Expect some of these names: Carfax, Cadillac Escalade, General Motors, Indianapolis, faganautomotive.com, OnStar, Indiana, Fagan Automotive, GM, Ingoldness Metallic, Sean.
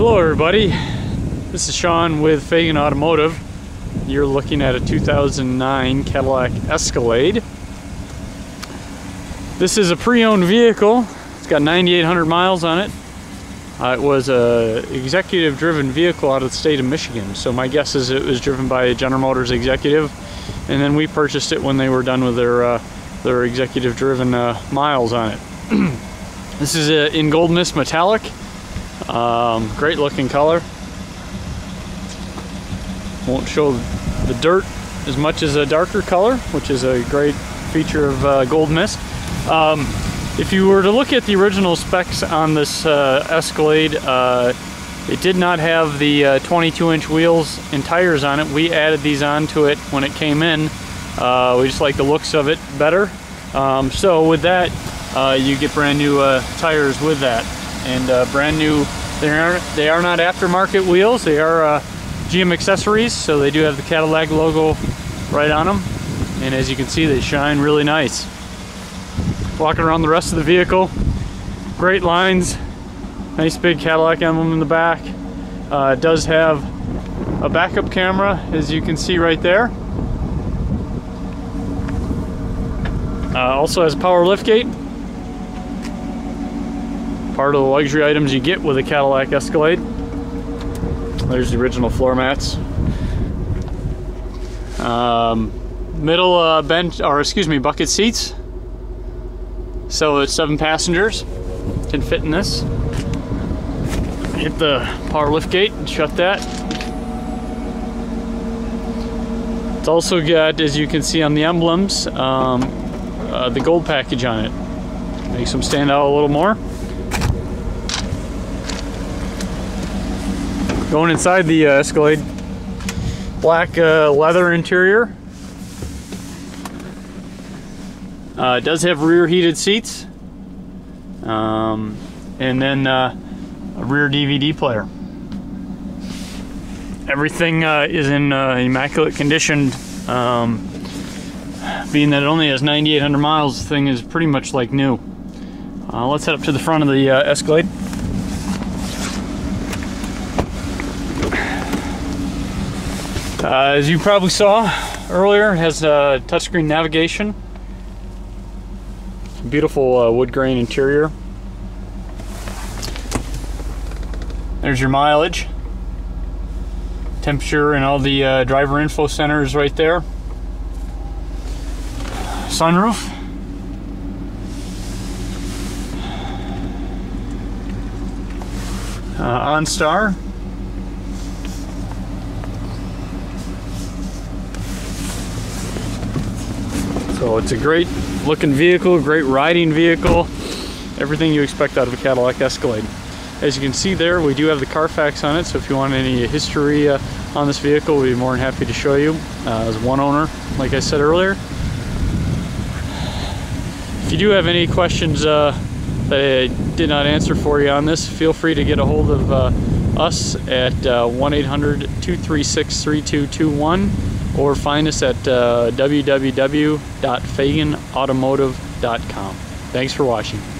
Hello everybody, this is Sean with Fagan Automotive. You're looking at a 2009 Cadillac Escalade. This is a pre-owned vehicle. It's got 9,800 miles on it. It was a executive driven vehicle out of the state of Michigan, so my guess is it was driven by a General Motors executive, and then we purchased it when they were done with their executive driven miles on it. This is a Ingoldness Metallic. Great looking color. Won't show the dirt as much as a darker color, which is a great feature of Gold Mist. If you were to look at the original specs on this Escalade, it did not have the 22-inch wheels and tires on it. We added these onto it when it came in. We just like the looks of it better. So with that, you get brand new tires with that. And brand new, they are not aftermarket wheels. They are GM accessories, so they do have the Cadillac logo right on them. And as you can see, they shine really nice. Walking around the rest of the vehicle, great lines, nice big Cadillac emblem in the back. It does have a backup camera, as you can see right there. Also has a power liftgate. Part of the luxury items you get with a Cadillac Escalade. There's the original floor mats. Middle bench, or excuse me, bucket seats. So it's 7 passengers can fit in this. Hit the power lift gate and shut that. It's also got, as you can see on the emblems, the gold package on it. Makes them stand out a little more. Going inside the Escalade, black leather interior. It does have rear heated seats, and then a rear DVD player. Everything is in immaculate condition. Being that it only has 9,800 miles, the thing is pretty much like new. Let's head up to the front of the Escalade. As you probably saw earlier, it has touchscreen navigation. Beautiful wood grain interior. There's your mileage, temperature, and all the driver info centers right there. Sunroof. OnStar. So it's a great looking vehicle, great riding vehicle, everything you expect out of a Cadillac Escalade. As you can see there, we do have the Carfax on it, so if you want any history on this vehicle, we'd be more than happy to show you. As one owner, like I said earlier. If you do have any questions that I did not answer for you on this, feel free to get a hold of us at 1-800-236-3221. Or find us at www.faganautomotive.com. Thanks for watching.